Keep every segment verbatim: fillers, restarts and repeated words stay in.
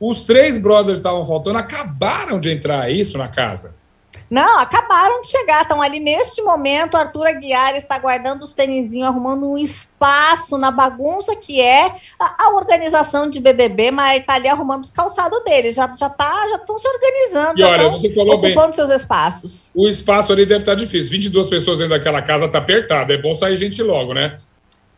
Os três brothers estavam faltando, acabaram de entrar, isso, na casa. Não, acabaram de chegar, estão ali neste momento. Arthur Aguiar está guardando os tenizinhos, arrumando um espaço na bagunça que é a, a organização de B B B, mas está ali arrumando os calçados deles, já estão já tá, já se organizando, e já olha, você falou ocupando bem, seus espaços. O espaço ali deve estar difícil, vinte e duas pessoas dentro daquela casa, está apertado, é bom sair gente logo, né?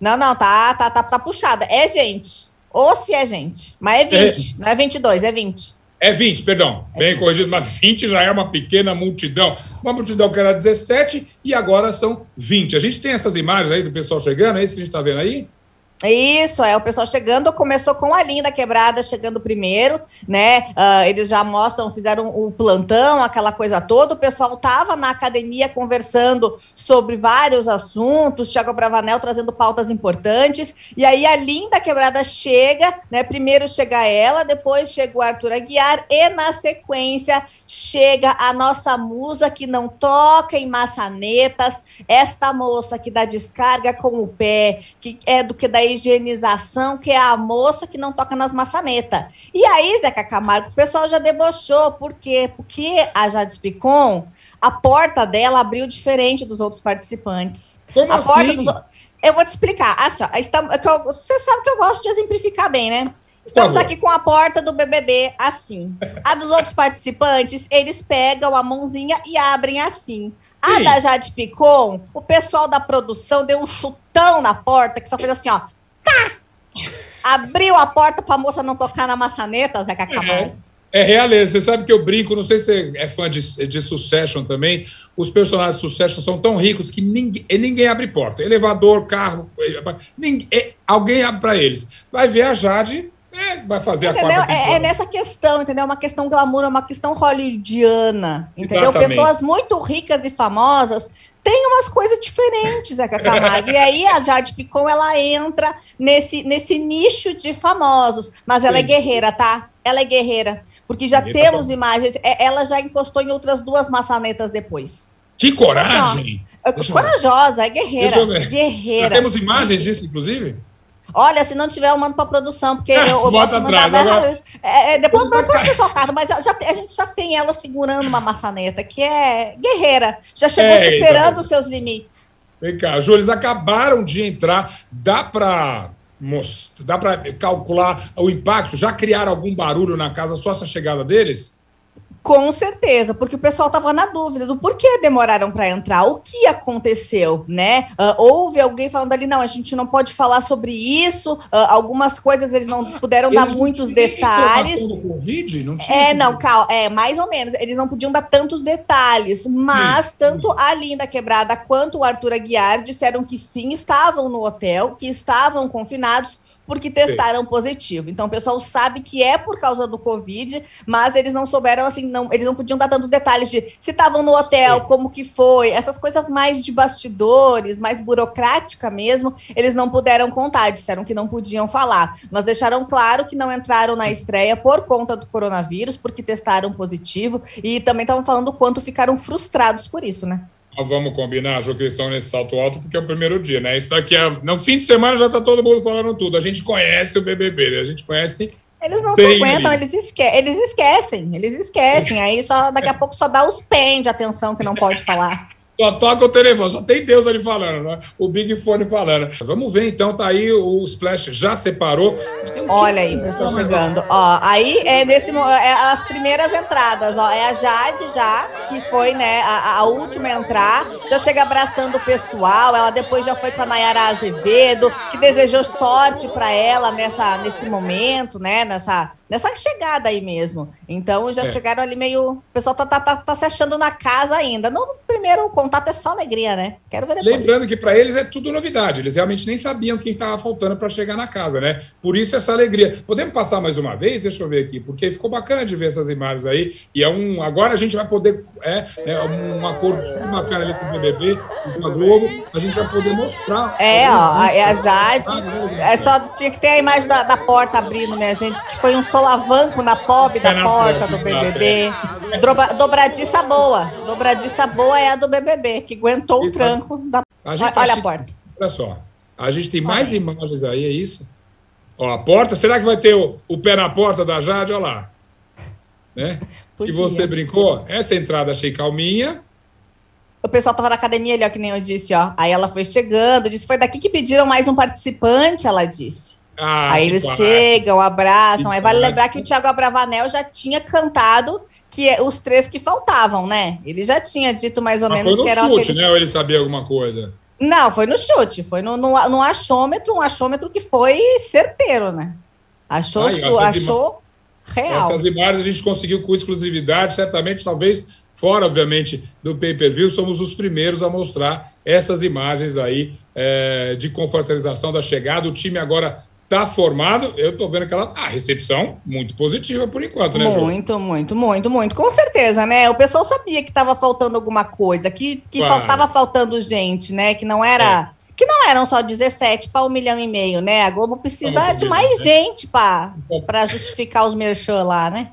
Não, não, tá, tá, tá, tá puxada, é gente, ou se é gente, mas é vinte, é. Não é vinte e dois, é vinte. É vinte, perdão, é bem vinte. Corrigido, mas vinte já é uma pequena multidão. Uma multidão que era dezessete e agora são vinte. A gente tem essas imagens aí do pessoal chegando, é isso que a gente está vendo aí? Isso, é o pessoal chegando, começou com a Linn da Quebrada chegando primeiro, né, uh, eles já mostram, fizeram o plantão, aquela coisa toda, o pessoal tava na academia conversando sobre vários assuntos, Tiago Bravanel trazendo pautas importantes, e aí a Linn da Quebrada chega, né, primeiro chega ela, depois chega o Arthur Aguiar, e na sequência chega a nossa musa que não toca em maçanetas, esta moça que dá descarga com o pé, que é do que da higienização, que é a moça que não toca nas maçanetas. E aí, Zeca Camargo, o pessoal já debochou, por quê? Porque a Jade Picon, a porta dela abriu diferente dos outros participantes. Como a assim? Porta dos... Eu vou te explicar. Assim, ó, estamos... Você sabe que eu gosto de exemplificar bem, né? Estamos aqui com a porta do B B B assim. A dos outros participantes, eles pegam a mãozinha e abrem assim. A Sim. da Jade Picon, o pessoal da produção deu um chutão na porta que só fez assim, ó. Tá! Abriu a porta pra moça não tocar na maçaneta, Zeca Camargo. É, é realeza. Você sabe que eu brinco, não sei se você é fã de, de Succession também. Os personagens de Succession são tão ricos que ninguém, ninguém abre porta. Elevador, carro, ninguém, é, alguém abre pra eles. Vai ver a Jade... É, vai fazer entendeu? a quarta é, é nessa questão, entendeu? Uma questão glamour, uma questão hollywoodiana, entendeu? Exatamente. Pessoas muito ricas e famosas têm umas coisas diferentes, Zeca Camargo. E aí a Jade Picon, ela entra nesse, nesse nicho de famosos, mas ela Sim. é guerreira, tá? Ela é guerreira, porque já guerreira temos tá imagens, ela já encostou em outras duas maçanetas depois. Que coragem! Nossa, corajosa, é guerreira, guerreira. Já temos imagens disso, inclusive? Olha, se não tiver, eu mando para produção, porque eu, eu Bota atrás, agora... é, é, Depois o pessoal casa, mas já, a gente já tem ela segurando uma maçaneta, que é guerreira, já chegou é, superando os seus limites. Vem cá, Ju, eles acabaram de entrar, dá para dá para calcular o impacto? Já criaram algum barulho na casa só essa chegada deles? Com certeza, porque o pessoal estava na dúvida do porquê demoraram para entrar, o que aconteceu, né? Uh, houve alguém falando ali, não, a gente não pode falar sobre isso, uh, algumas coisas eles não ah, puderam eles dar não muitos detalhes. COVID, não tinha é, não, calma, é, mais ou menos, eles não podiam dar tantos detalhes, mas sim, tanto sim. a Linn da Quebrada quanto o Arthur Aguiar disseram que sim, estavam no hotel, que estavam confinados, porque testaram Sim. positivo. Então, o pessoal sabe que é por causa do Covid, mas eles não souberam, assim, não, eles não podiam dar tantos detalhes de se estavam no hotel, Sim. como que foi, essas coisas mais de bastidores, mais burocrática mesmo, eles não puderam contar, disseram que não podiam falar. Mas deixaram claro que não entraram na estreia por conta do coronavírus, porque testaram positivo, e também estavam falando o quanto ficaram frustrados por isso, né? Vamos combinar, Ju, que eles estão nesse salto alto, porque é o primeiro dia, né? Isso daqui é... No fim de semana já está todo mundo falando tudo. A gente conhece o B B B, né? A gente conhece... Eles não se aguentam, eles, esque... eles esquecem, eles esquecem. Aí só, daqui a pouco só dá os pen de atenção que não pode falar. Só toca o telefone, só tem Deus ali falando, né? O Big Fone falando. Vamos ver, então, tá aí o Splash já separou. Tem um Olha tipo... aí, pessoal chegando. Ó, aí é desse é as primeiras entradas, ó. É a Jade já, que foi, né, a, a última a entrar. Já chega abraçando o pessoal. Ela depois já foi com a Nayara Azevedo, que desejou sorte para ela nessa, nesse momento, né? Nessa... Nessa chegada aí mesmo. Então, já é. chegaram ali meio... O pessoal tá, tá, tá, tá se achando na casa ainda. No primeiro contato é só alegria, né? Quero ver depois. Lembrando que para eles é tudo novidade. Eles realmente nem sabiam quem estava faltando para chegar na casa, né? Por isso essa alegria. Podemos passar mais uma vez? Deixa eu ver aqui. Porque ficou bacana de ver essas imagens aí. E é um... Agora a gente vai poder... É, é uma cor uma cara ali com o B B B, com a Globo. A gente vai poder mostrar. É, ó. É a Jade. É só... Tinha que ter a imagem da, da porta abrindo, né, gente? Que foi um solavanco na pobre da porta do B B B. Dobra, dobradiça boa. Dobradiça boa é a do B B B, que aguentou o tranco da porta. Olha a porta. Olha só. A gente tem mais imagens aí, é isso? Ó, a porta, será que vai ter o, o pé na porta da Jade? Olha lá. Né? Que você brincou? Essa entrada achei calminha. O pessoal tava na academia ali, ó, que nem eu disse, ó. Aí ela foi chegando, disse, foi daqui que pediram mais um participante, ela disse. Ah, aí eles parar. chegam, abraçam. Se aí vale parar. lembrar que o Tiago Bravanel já tinha cantado que é os três que faltavam, né? Ele já tinha dito mais ou Mas menos foi no que era chute, aquele... né? Ou ele sabia alguma coisa? Não, foi no chute, foi no, no, no achômetro, um achômetro que foi certeiro, né? Achou, Ai, su... achou ima... real. Essas imagens a gente conseguiu com exclusividade, certamente, talvez, fora, obviamente, do pay-per-view, somos os primeiros a mostrar essas imagens aí é, de confraternização da chegada. O time agora tá formado. Eu tô vendo aquela ah, recepção muito positiva por enquanto, né, Ju? Muito, muito, muito, muito. Com certeza, né? O pessoal sabia que tava faltando alguma coisa, que, que claro. faltava faltando gente, né? Que não era... É. Que não eram só dezessete para um milhão e meio, né? A Globo precisa de mais gente para justificar os merchan lá, né?